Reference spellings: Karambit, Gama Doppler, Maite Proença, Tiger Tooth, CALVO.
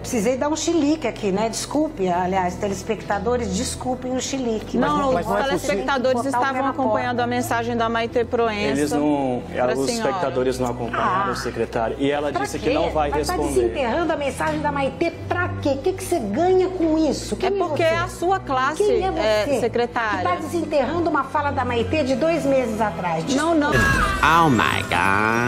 Precisei dar um chilique aqui, né? Desculpe, aliás, telespectadores, desculpem o chilique. Não, mas não os telespectadores estavam acompanhando a mensagem da Maite Proença. Eles não, ela, assim, os espectadores não acompanharam o secretário. E ela disse que não vai responder. Mas tá desenterrando a mensagem da Maite pra quê? O que, que você ganha com isso? Quem é porque é a sua classe, secretária. Que tá desenterrando uma fala da Maite de 2 meses atrás. Desculpa. Não, não. Oh, my God.